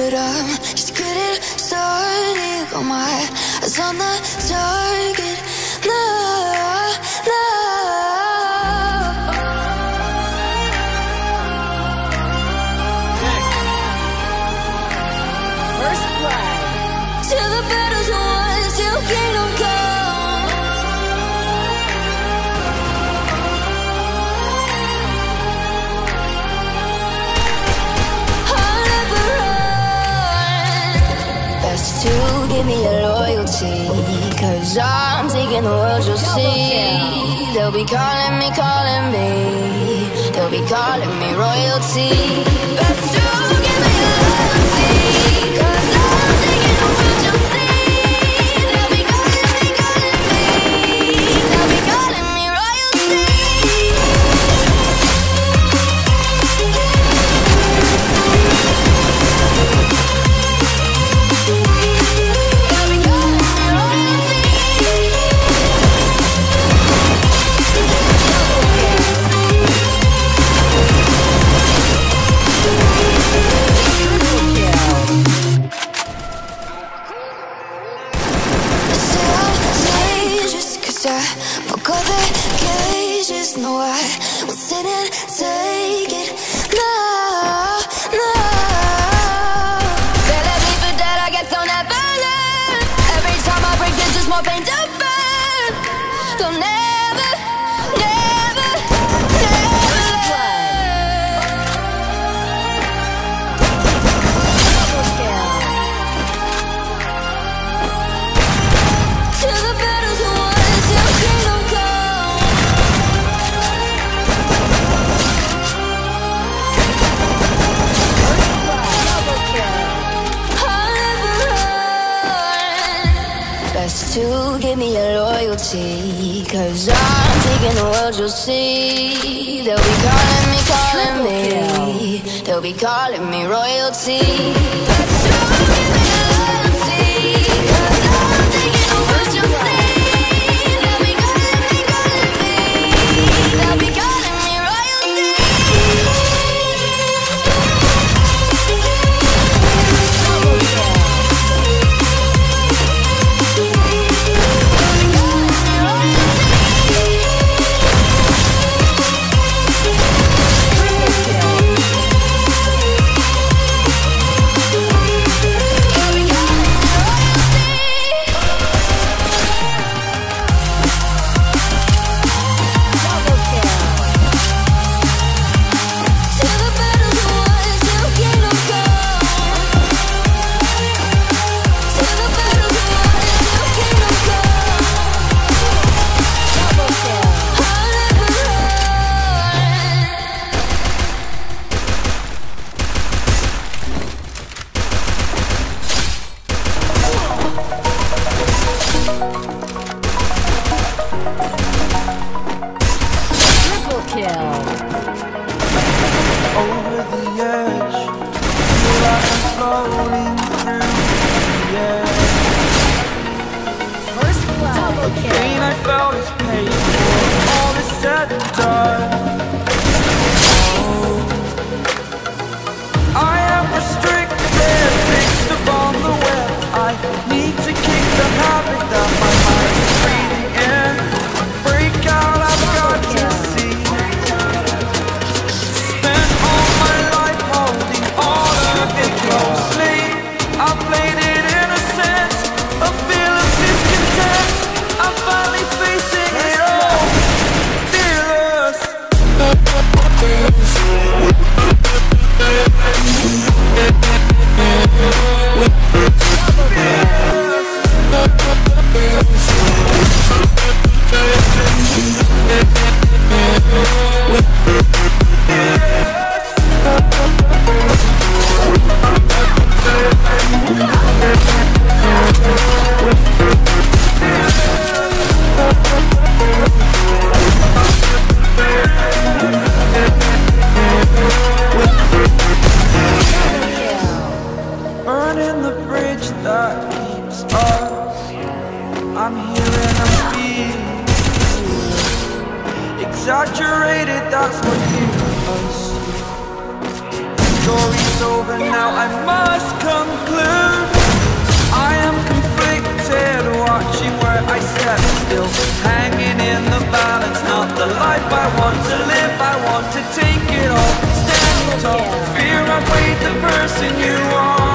but I'm just good at starting. Got my eyes on the target. No. First blood. Till the battle's won, till kingdom come. I'll never run. Best to give me your loyalty, 'cause I'm taking the world, you'll see. They'll be calling me, they'll be calling me royalty. Best to give me your loyalty, 'cause I'm taking the world. To give me your loyalty, 'cause I'm taking the world, you'll see. They'll be calling me, they'll be calling me royalty. Give me your loyalty, 'cause I'm taking the world, you'll see. They'll be calling me, they'll be calling me royalty. Exaggerated, that's what you assume. story's over now, I must conclude. I am conflicted, watching where I step still, hanging in the balance, not the life I want to live. I want to take it all, stand tall, fear outweighs the person you are.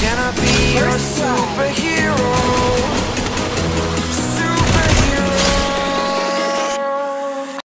Can I be your superhero?